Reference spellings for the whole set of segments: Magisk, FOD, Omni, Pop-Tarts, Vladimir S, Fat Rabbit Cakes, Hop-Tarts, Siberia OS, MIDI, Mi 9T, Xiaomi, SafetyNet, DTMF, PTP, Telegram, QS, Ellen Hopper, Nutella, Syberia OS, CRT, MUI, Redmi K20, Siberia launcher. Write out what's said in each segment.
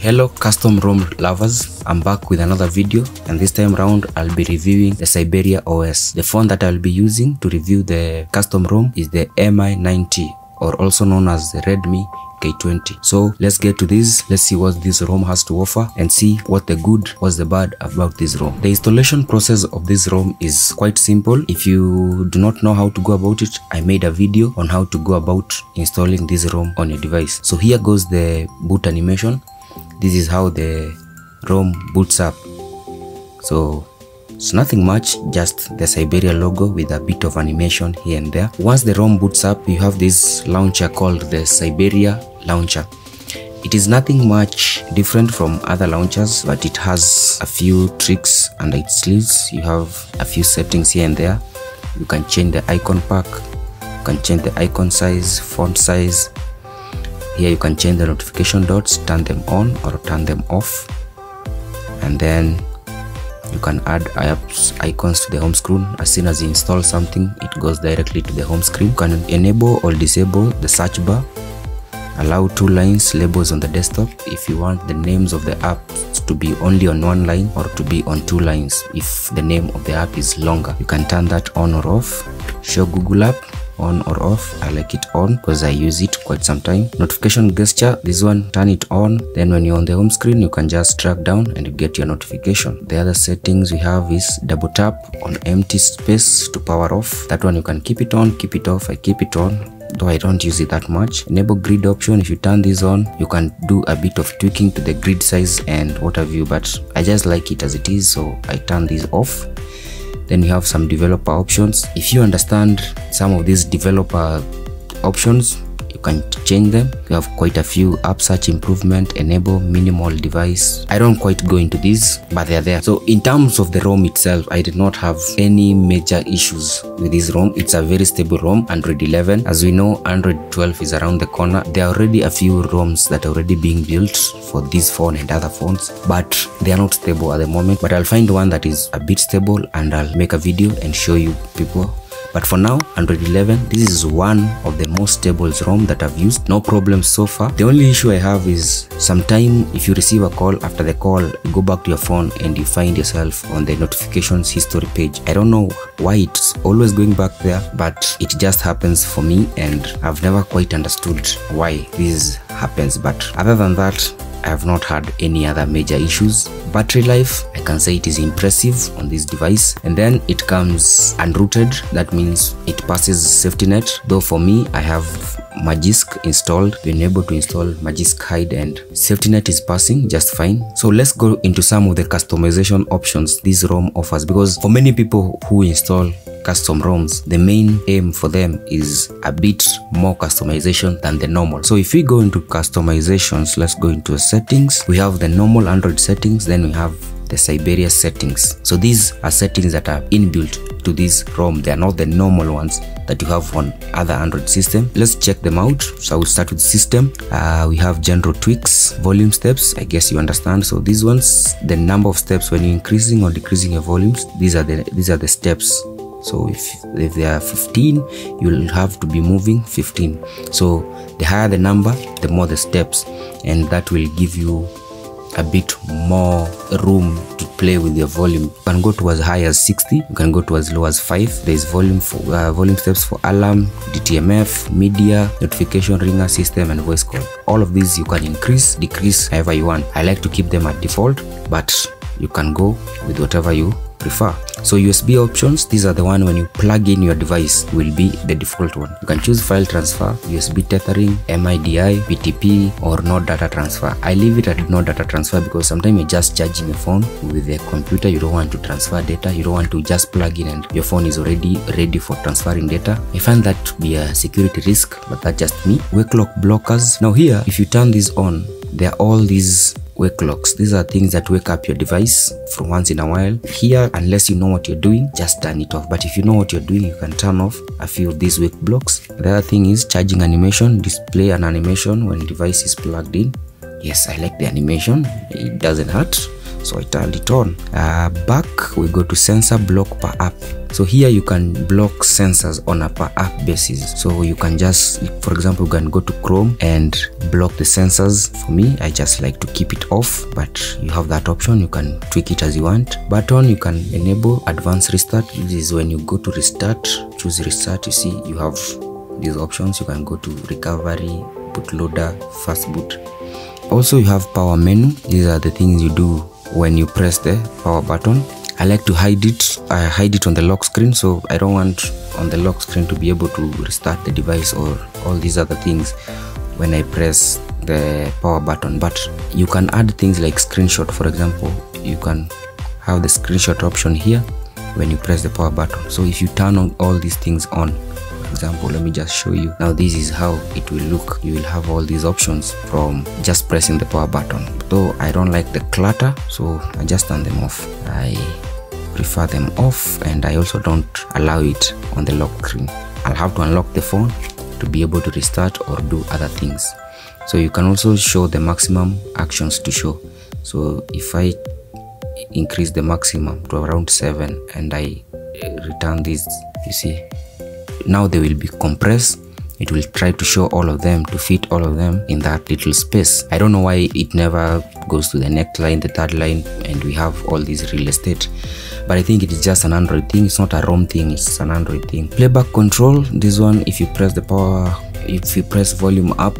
Hello custom ROM lovers, I'm back with another video, and this time around I'll be reviewing the Siberia OS. The font that I'll be using to review the custom ROM is the Mi 9T, or also known as the Redmi K20. So let's get to this, let's see what this ROM has to offer and see what the good, what's the bad about this ROM. The installation process of this ROM is quite simple. If you do not know how to go about it, I made a video on how to go about installing this ROM on your device. So here goes the boot animation. This is how the ROM boots up. So it's nothing much, just the Siberia logo with a bit of animation here and there. Once the ROM boots up, you have this launcher called the Siberia launcher. It is nothing much different from other launchers, but it has a few tricks under its sleeves. You have a few settings here and there. You can change the icon pack, you can change the icon size, font size. Here you can change the notification dots, turn them on or turn them off, and then you can add apps icons to the home screen. As soon as you install something, it goes directly to the home screen. You can enable or disable the search bar, allow two lines labels on the desktop if you want the names of the apps to be only on one line or to be on two lines if the name of the app is longer. You can turn that on or off. Show Google app on or off. I like it on because I use it quite some time. Notification gesture, this one, turn it on. Then when you're on the home screen, you can just drag down and you get your notification. The other settings we have is double tap on empty space to power off. That one you can keep it on, keep it off. I keep it on, though I don't use it that much. Enable grid option. If you turn this on, you can do a bit of tweaking to the grid size and what have you, but I just like it as it is, so I turn this off. Then you have some developer options. If you understand some of these developer options, you can change them. You have quite a few: app search improvement, enable, minimal device. I don't quite go into these, but they are there. So in terms of the ROM itself, I did not have any major issues with this ROM. It's a very stable ROM, Android 11. As we know, Android 12 is around the corner. There are already a few ROMs that are already being built for this phone and other phones, but they are not stable at the moment. But I'll find one that is a bit stable and I'll make a video and show you people. But for now, Android 11, this is one of the most stable ROM that I've used. No problems so far. The only issue I have is sometime if you receive a call, after the call, you go back to your phone and you find yourself on the notifications history page. I don't know why it's always going back there, but it just happens for me and I've never quite understood why this happens. But other than that, I have not had any other major issues. Battery life, I can say it is impressive on this device. And then it comes unrooted, that means it passes SafetyNet. Though for me, I have Magisk installed. Been able to install Magisk Hide and SafetyNet is passing just fine. So let's go into some of the customization options this ROM offers, because for many people who install custom ROMs, the main aim for them is a bit more customization than the normal. So if we go into customizations, let's go into settings. We have the normal Android settings, then we have the Siberia settings. So these are settings that are inbuilt to this ROM. They are not the normal ones that you have on other Android system. Let's check them out. So I will start with system. We have general tweaks, volume steps, I guess you understand. So these ones, the number of steps when you're increasing or decreasing your volumes, these are the steps. So if there are 15, you'll have to be moving 15. So the higher the number, the more the steps, and that will give you a bit more room to play with your volume. You can go to as high as 60, you can go to as low as 5. There's volume steps for alarm, DTMF, media, notification, ringer, system, and voice call. All of these you can increase, decrease however you want. I like to keep them at default, but you can go with whatever you prefer. So USB options, these are the one when you plug in your device will be the default one. You can choose file transfer, USB tethering, MIDI, PTP, or no data transfer. I leave it at no data transfer because sometimes you're just charging your phone with the computer. You don't want to transfer data. You don't want to just plug in and your phone is already ready for transferring data. I find that to be a security risk, but that's just me. Wake lock blockers. Now here, if you turn this on, there are all these wake locks. These are things that wake up your device from once in a while. Here, unless you know what you're doing, just turn it off. But if you know what you're doing, you can turn off a few of these wake blocks. The other thing is charging animation. Display an animation when device is plugged in. Yes, I like the animation. It doesn't hurt. So I turned it on. Back, we go to sensor block per app. So here you can block sensors on a per app basis. So you can just, for example, you can go to Chrome and block the sensors. For me, I just like to keep it off, but you have that option. You can tweak it as you want. Button, you can enable advanced restart. This is when you go to restart, choose restart. You see, you have these options. You can go to recovery, bootloader, fast boot. Also, you have power menu. These are the things you do when you press the power button. I like to hide it. I hide it on the lock screen, so I don't want on the lock screen to be able to restart the device or all these other things when I press the power button. But you can add things like screenshot. For example, you can have the screenshot option here when you press the power button. So if you turn on all these things on, for example, let me just show you now. This is how it will look. You will have all these options from just pressing the power button. Though I don't like the clutter, so I just turn them off. I prefer them off, and I also don't allow it on the lock screen. I'll have to unlock the phone to be able to restart or do other things. So you can also show the maximum actions to show. So if I increase the maximum to around 7 and I return this, you see now they will be compressed. It will try to show all of them, to fit all of them in that little space. I don't know why it never goes to the next line, the third line, and we have all this real estate. But I think it is just an Android thing. It's not a ROM thing, it's an Android thing. Playback control, this one, if you press the power, if you press volume up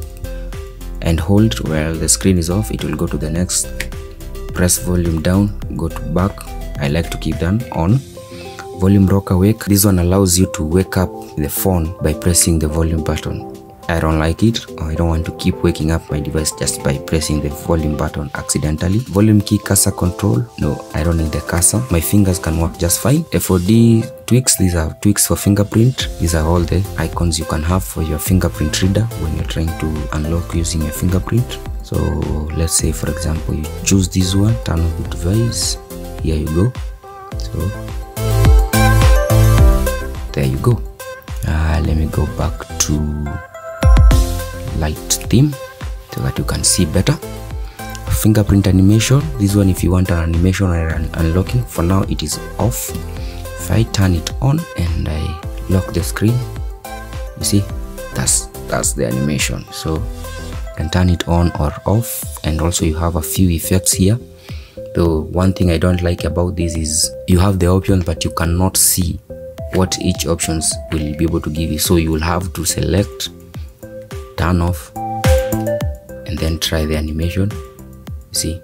and hold while the screen is off, it will go to the next. Press volume down, go to back. I like to keep that on. Volume rock awake, this one allows you to wake up the phone by pressing the volume button. I don't like it. I don't want to keep waking up my device just by pressing the volume button accidentally. Volume key cursor control, no, I don't need the cursor. My fingers can work just fine. FOD tweaks, these are tweaks for fingerprint. These are all the icons you can have for your fingerprint reader when you're trying to unlock using your fingerprint. So let's say, for example, you choose this one, turn on the device, here you go. So there you go. Let me go back to light theme so that you can see better. Fingerprint animation, this one if you want an animation or an unlocking. For now it is off. If I turn it on and I lock the screen, you see that's the animation. So you can turn it on or off, and also you have a few effects here. Though one thing I don't like about this is you have the option but you cannot see what each options will be able to give you. So you will have to select, turn off, and then try the animation. You see,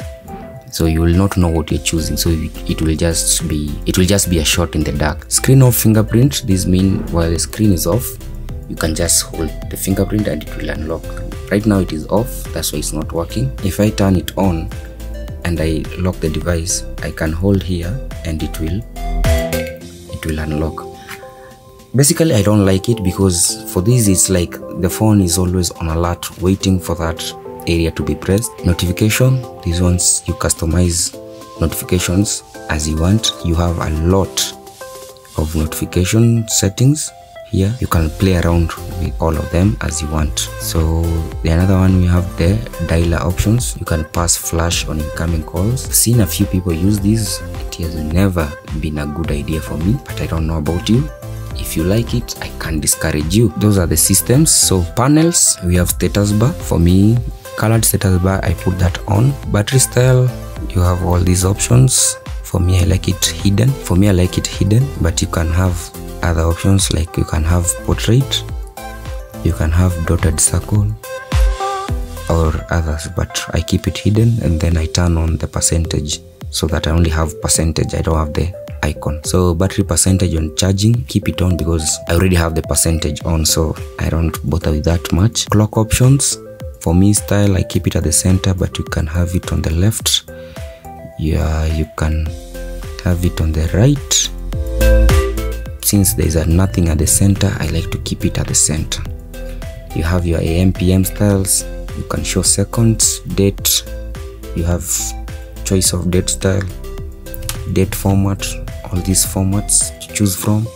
so you will not know what you're choosing. So it will just be a shot in the dark. Screen off fingerprint, this means while the screen is off, you can just hold the fingerprint and it will unlock. Right now it is off, that's why it's not working. If I turn it on and I lock the device, I can hold here and it will unlock. Basically, I don't like it because for this it's like the phone is always on alert waiting for that area to be pressed. Notification, these ones you customize notifications as you want. You have a lot of notification settings here. You can play around with all of them as you want. So the another one we have the dialer options. You can pass flash on incoming calls. I've seen a few people use this. It has never been a good idea for me, but I don't know about you. If you like it, I can't discourage you. Those are the systems. So panels, we have status bar. For me, colored status bar, I put that on. Battery style, you have all these options. For me, I like it hidden. But you can have other options, like you can have portrait, you can have dotted circle or others, but I keep it hidden. And then I turn on the percentage so that I only have percentage. I don't have the icon. So battery percentage on charging, keep it on because I already have the percentage on, so I don't bother with that much. Clock options, for me style, I keep it at the center, but you can have it on the left. Yeah, you can have it on the right. Since there is nothing at the center, I like to keep it at the center. You have your AM/PM styles. You can show seconds, date, you have choice of date style, date format, all these formats to choose from.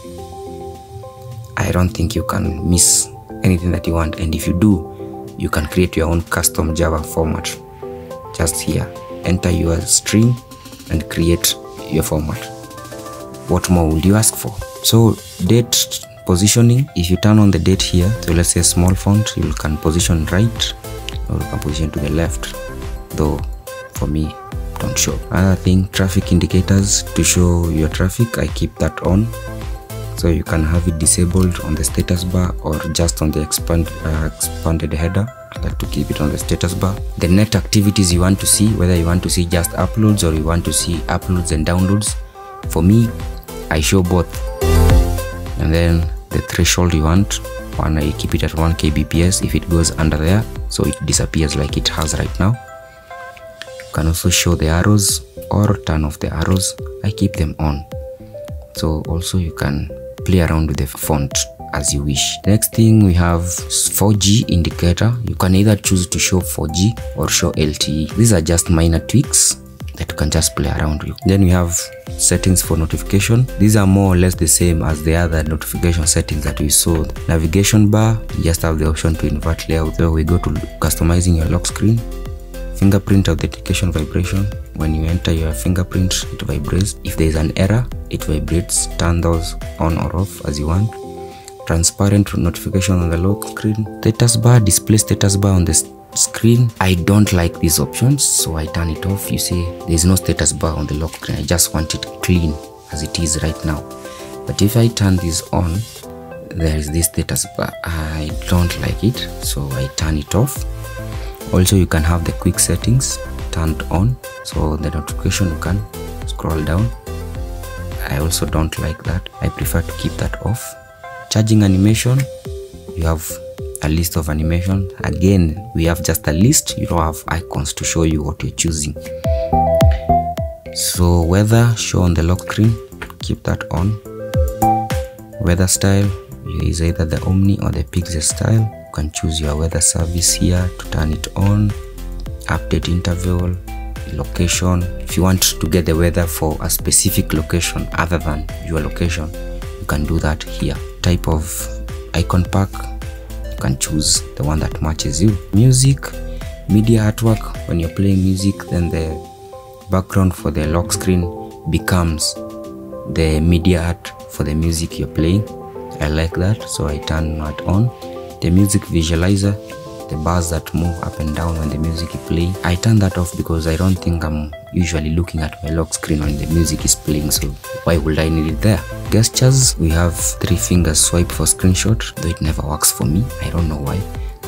I don't think you can miss anything that you want, and if you do, you can create your own custom Java format. Just here, enter your string and create your format. What more would you ask for? So date positioning, if you turn on the date here, so let's say small font, you can position right or you can position to the left, though for me don't show. Another thing, traffic indicators, to show your traffic, I keep that on. So you can have it disabled on the status bar or just on the expanded header. I like to keep it on the status bar. The net activities you want to see, whether you want to see just uploads or you want to see uploads and downloads. For me, I show both. And then the threshold you want, I keep it at 1 kbps. If it goes under there, so it disappears like it has right now. You can also show the arrows or turn off the arrows. I keep them on. So also you can play around with the font as you wish. Next thing, we have 4G indicator. You can either choose to show 4G or show LTE. These are just minor tweaks that you can just play around with. Then we have settings for notification. These are more or less the same as the other notification settings that we saw. Navigation bar, you just have the option to invert layout. So we go to customizing your lock screen. Fingerprint authentication vibration. When you enter your fingerprint, it vibrates. If there is an error, it vibrates. Turn those on or off as you want. Transparent notification on the lock screen. Status bar, display status bar on the screen. I don't like these options, so I turn it off. You see, there is no status bar on the lock screen. I just want it clean as it is right now. But if I turn this on, there is this status bar. I don't like it, so I turn it off. Also, you can have the quick settings turned on, so the notification you can scroll down. I also don't like that. I prefer to keep that off. Charging animation, you have a list of animation. Again, we have just a list. You don't have icons to show you what you're choosing. So weather, show on the lock screen, keep that on. Weather style is either the Omni or the Pixel style. Can choose your weather service here to turn it on. Update interval, location. If you want to get the weather for a specific location other than your location, you can do that here. Type of icon pack, you can choose the one that matches you. Music, media artwork. When you're playing music, then the background for the lock screen becomes the media art for the music you're playing. I like that, so I turn that on. The music visualizer, the bars that move up and down when the music is playing. I turn that off because I don't think I'm usually looking at my lock screen when the music is playing, so why would I need it there? Gestures, we have 3-finger swipe for screenshot, though it never works for me. I don't know why.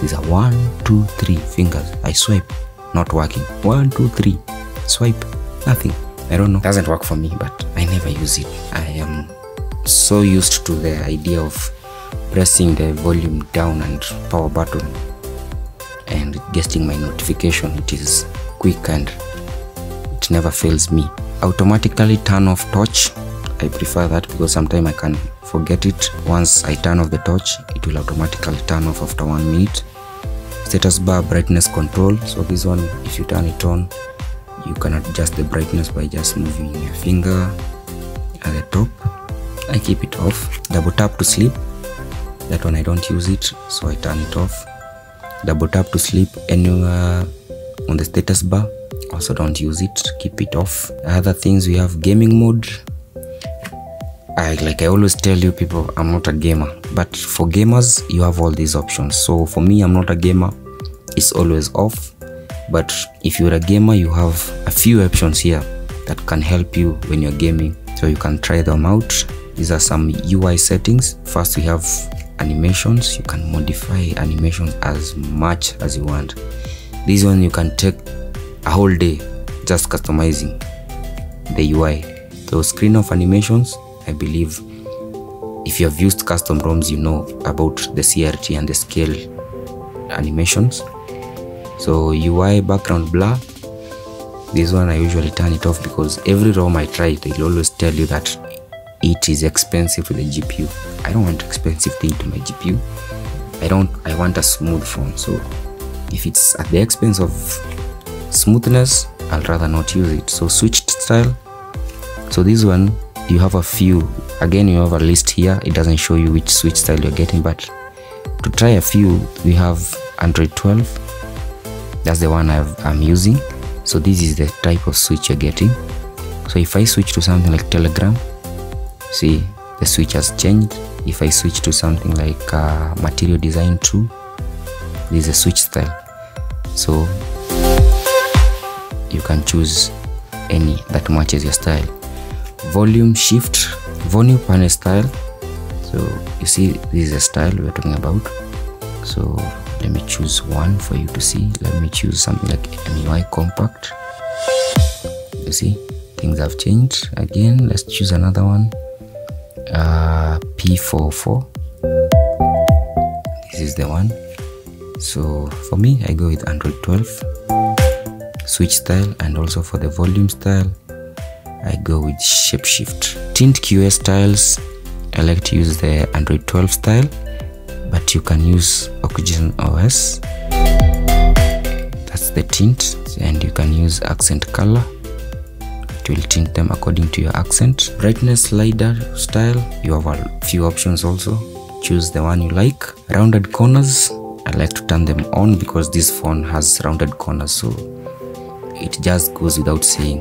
These are 1, 2, 3 fingers. I swipe, not working. 1, 2, 3, swipe, nothing. I don't know. Doesn't work for me, but I never use it. I am so used to the idea of pressing the volume down and power button and getting my notification. It is quick and it never fails me. Automatically turn off torch. I prefer that because sometimes I can forget it. Once I turn off the torch, it will automatically turn off after 1 minute. Status bar, brightness control. So this one, if you turn it on, you can adjust the brightness by just moving your finger at the top. I keep it off. Double tap to sleep. That one I don't use it, so I turn it off. Double tap to sleep anywhere on the status bar, also don't use it, keep it off. Other things, we have gaming mode. Like I always tell you people, I'm not a gamer, but for gamers you have all these options. So for me, I'm not a gamer, it's always off. But if you're a gamer, you have a few options here that can help you when you're gaming, so you can try them out. These are some UI settings. First, we have animations. You can modify animations as much as you want. This one you can take a whole day just customizing the UI. So screen off animations, I believe if you have used custom ROMs, you know about the CRT and the scale animations. So UI background blur, this one I usually turn it off because every ROM I try, they will always tell you that it is expensive with the GPU. I don't want expensive thing to my GPU. I want a smooth phone. So if it's at the expense of smoothness, I'll rather not use it. So switched style. So this one, you have a few. Again, you have a list here. It doesn't show you which switch style you're getting, but to try a few, we have Android 12. That's the one I'm using. So this is the type of switch you're getting. So if I switch to something like Telegram, see the switch has changed. If I switch to something like Material Design 2, this is a switch style. So you can choose any that matches your style. Volume shift, volume panel style. So you see, this is a style we're talking about. So let me choose one for you to see. Let me choose something like MUI compact. You see, things have changed again. Let's choose another one. P44. This is the one. So for me, I go with Android 12 switch style, and also for the volume style, I go with shapeshift. Tint QS styles, I like to use the Android 12 style, but you can use Oxygen OS. That's the tint, and you can use accent color. It will tint them according to your accent. Brightness slider style, you have a few options also. Choose the one you like. Rounded corners, I like to turn them on because this phone has rounded corners, so it just goes without saying,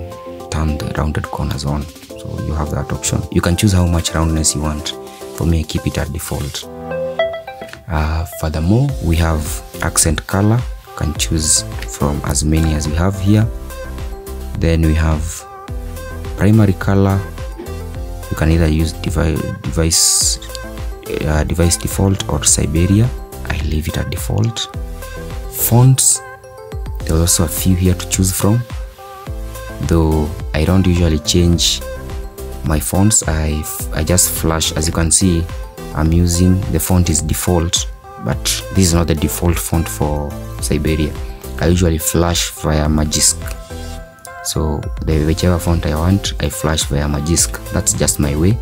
turn the rounded corners on. So you have that option. You can choose how much roundness you want. For me, I keep it at default. Furthermore, we have accent color. You can choose from as many as we have here. Then we have primary color. You can either use device default or Siberia. I leave it at default. Fonts, there's also a few here to choose from, though I don't usually change my fonts. I just flash. As you can see, I'm using the font is default, but this is not the default font for Siberia. I usually flash via Magisk. So whichever font I want, I flash via Magisk. That's just my way,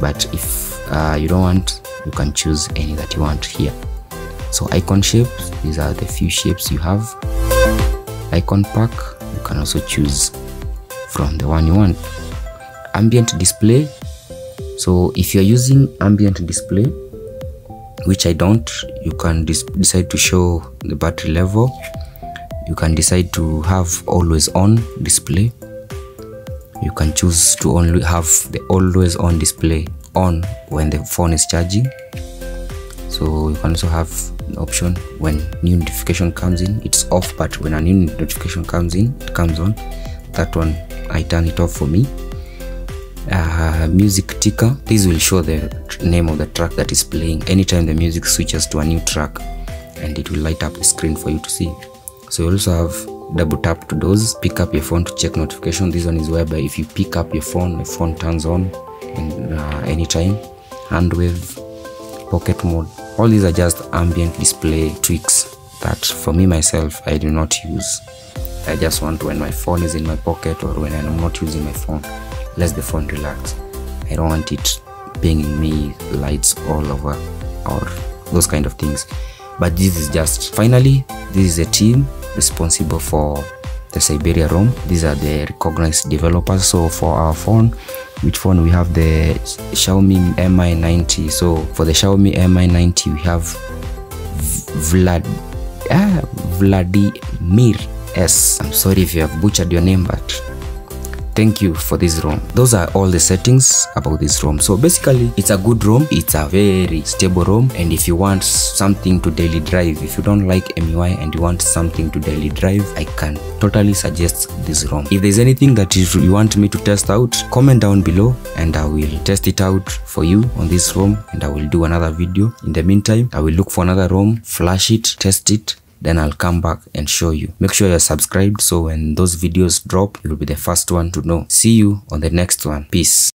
but if you don't want, you can choose any that you want here. So icon shapes, these are the few shapes you have. Icon pack, you can also choose from the one you want. Ambient display, so if you're using ambient display, which I don't, you can decide to show the battery level. You can decide to have always on display. You can choose to only have the always on display on when the phone is charging. So you can also have an option when new notification comes in, it's off, but when a new notification comes in, it comes on. That one, I turn it off for me. Music ticker, this will show the name of the track that is playing. Anytime the music switches to a new track, and it will light up the screen for you to see. So you also have double tap to those. Pick up your phone to check notification. This one is whereby if you pick up your phone, the phone turns on and anytime. Hand wave, pocket mode, all these are just ambient display tweaks that for me myself I do not use. I just want when my phone is in my pocket or when I'm not using my phone, let the phone relax. I don't want it pinging me lights all over or those kind of things. But this is just, finally, this is a team responsible for the Siberia ROM. These are the recognized developers. So for our phone, which phone we have the Xiaomi Mi 9T. So for the Xiaomi Mi 9T, we have Vladimir S. I'm sorry if you have butchered your name, but thank you for this ROM. Those are all the settings about this ROM. So basically, it's a good ROM, it's a very stable ROM, and if you want something to daily drive, if you don't like MUI and you want something to daily drive, I can totally suggest this ROM. If there's anything that you want me to test out, comment down below and I will test it out for you on this ROM, and I will do another video. In the meantime, I will look for another ROM, flash it, test it, then I'll come back and show you. Make sure you're subscribed so when those videos drop, you'll be the first one to know. See you on the next one. Peace.